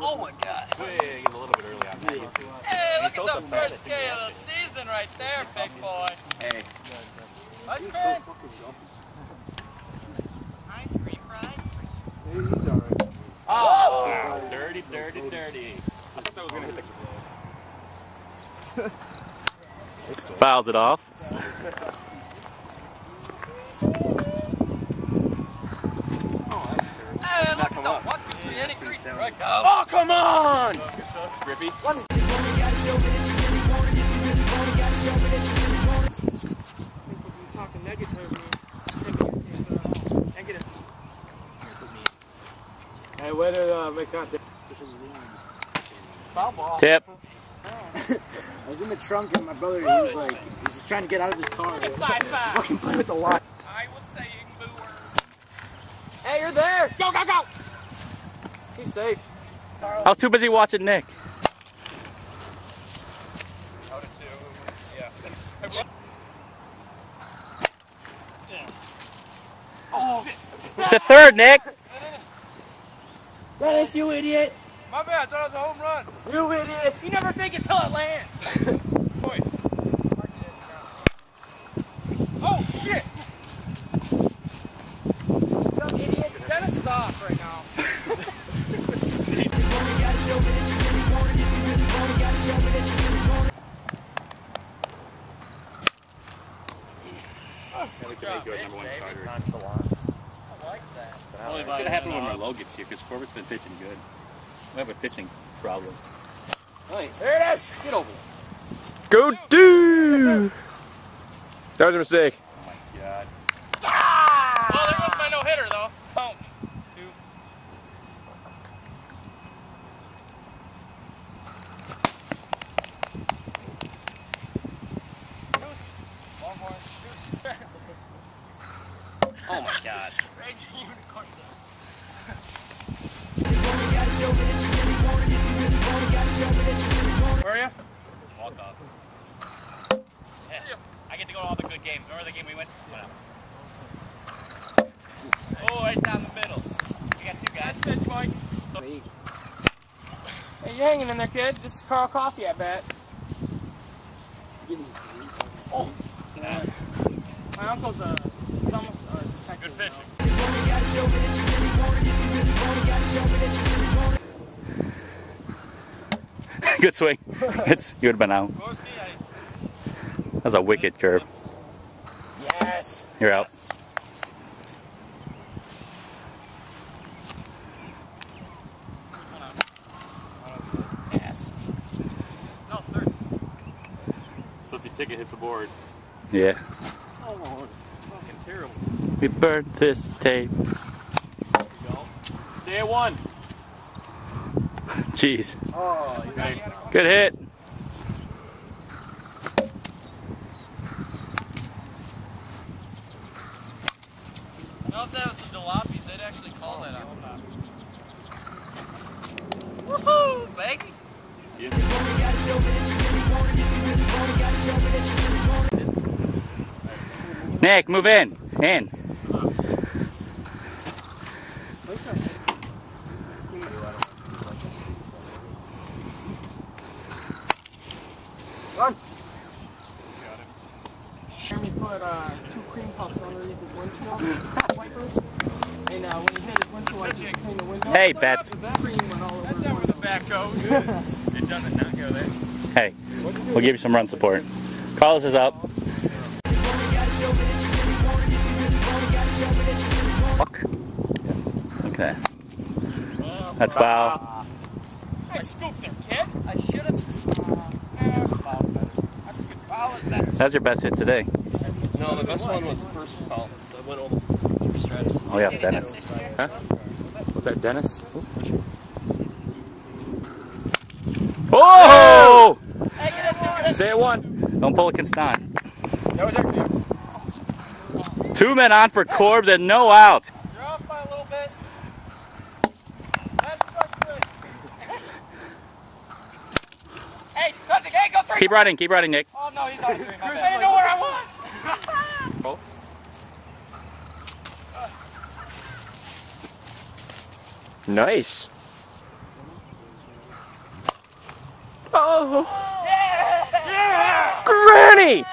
Oh my God. Swing a little bit early on that. Hey, look at the first day of the season right there, big boy. Hey. Nice cream fries. Oh, dirty, dirty, dirty. I thought that was going to hit the fouls it off. Hey, look at the one, two, three, any creek. Oh, come on! Rippy. Hey, where did McConaughey? Foul ball. Tip. I was in the trunk and my brother, he was like, he was just trying to get out of his car. Fucking play with the lot. I was saying boo words. Hey, you're there! Go, go, go! He's safe. I was too busy watching Nick. Out of two. Yeah. Oh, shit. The third, Nick! That is you, idiot! My bad, I thought it was a home run. You idiots! You never think until it lands! Boys. Oh, shit! Dumb idiot. Dennis is off right now. I like that. It's going to happen when Merlot gets here, because Corbett's been pitching good. We have a pitching problem. Nice. There it is! Get over there. Go do! That was a mistake. Oh my God. Ah! Well, there goes my no-hitter, though. Boom. Two. One more. Two. Oh my God. Reggie Unicorn. Where are you? Walk up. Yeah. I get to go to all the good games. Remember the game we went to? Oh, right down the middle. We got two guys. That's pitch, Mike. Hey, you hanging in there, kid? This is Carl Coffee, I bet. Oh. Yeah. My uncle's a... He's almost a good fishing. Good swing. It's, you would have been out. That was a wicked curve. Yes. You're out. Yes. No, third. So if your ticket hits the board. Yeah. Oh, Lord. Fucking terrible. We burned this tape. There you go. Stay at one. Jeez. Oh, good hit. I know if that was the Delapis, they'd actually call that out. Woohoo, baby! Yeah. Nick, move in. In. Jeremy put 2 cream puffs underneath his windshield wipers, and when he hit his windshield wipers, he cleaned the window. Hey, Bats. That's not where the back goes. It doesn't not go there. Hey, we'll give you some run support. Carlos is up. Fuck. Okay. That's foul. I scooped him, kid. I should have. That's your best hit today. No, the best one was the first foul. That went almost through Stratus. Oh yeah, Dennis. Huh? Was that Dennis? Oh! Say it one. Don't pull a Constant. That was actually 2 men on for Corbs and no out. You're off by a little bit. Keep running, Nick. Oh no, he's on three. I didn't know where I was. Nice. Oh. Yeah. Yeah. Granny.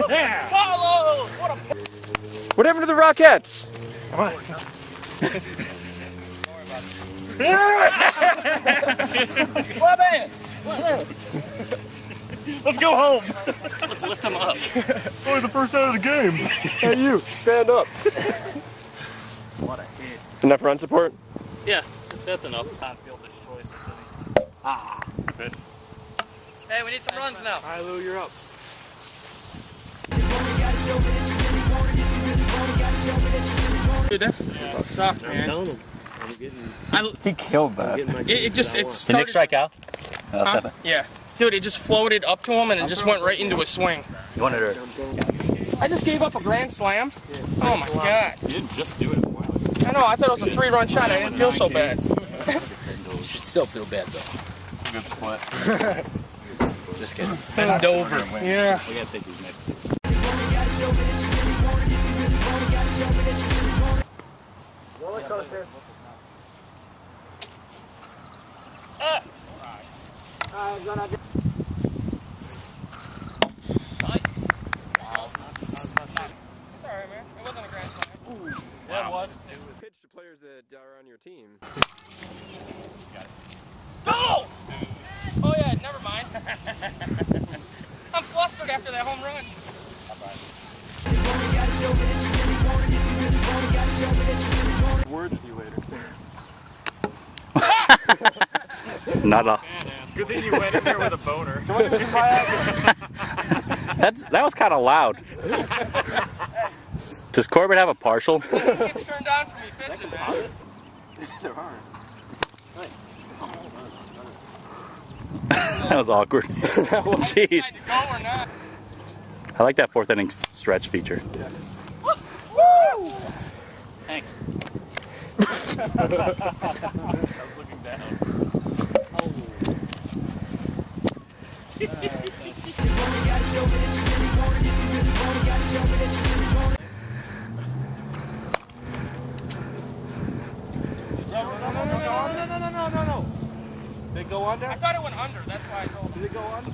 Yeah. Yeah. Follows. What happened to the Rockettes? Come on. Slap hands. Slap hands. Let's go home. Let's lift them up. Only the first out of the game. Hey, you. Stand up. What a hit. Enough run support? Yeah, that's enough. Time to field this choice. Ah, good. Hey, we need some runs now. All right, Lou, you're up. Dude, that sucked, man. He killed that. It just Did Nick strike out? No, huh? Yeah. Dude, it just floated up to him and it just went right into a swing. You wanted her. I just gave up a grand slam. Oh my god. You didn't just do it. I know, I thought it was a 3-run shot. I didn't feel so bad. You should still feel bad, though. Good split. Just kidding. Bend over. Yeah. We gotta take these next two. Roller coaster. Ah! Alright. Alright, good idea. That are on your team. Got it. Go! Oh yeah, never mind. I'm flustered after that home run. Right. Word with you later. Nada. Good thing you went in there with a boner. That was kind of loud. Does Corbin have a partial? It's turned on for me pitching, man. There are. Nice. That was awkward. Jeez. I like that 4th inning stretch feature. Yeah. Woo! Thanks. I was looking down. Oh. No. Did it go under? I thought it went under, that's why I told him. Did it go under?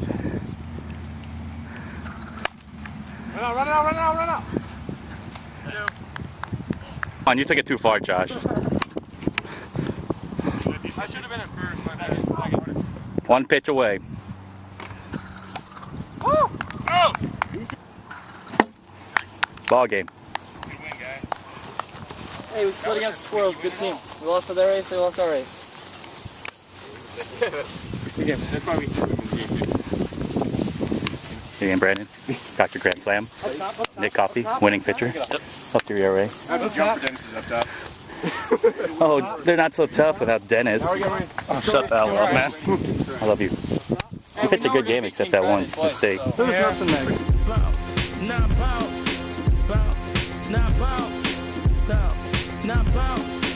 Run out. Come on, you took it too far, Josh. I should have been at first, my bad. One pitch away. Woo! Oh! Ball game. Good win, guys. Hey, we split against the Squirrels, good team. We lost their race, they lost our race. Again, that's why we again, Brandon, Dr. Grand Slam, up top, Nick Coffey, winning pitcher, up to your ERA. Dennis is up top. Oh, they're not so tough without Dennis. Oh, shut that up, man. I love you. Hey, you pitched a good game except that one mistake. So. There's nothing there. Bounce, now bounce, bounce, now bounce, bounce, now bounce.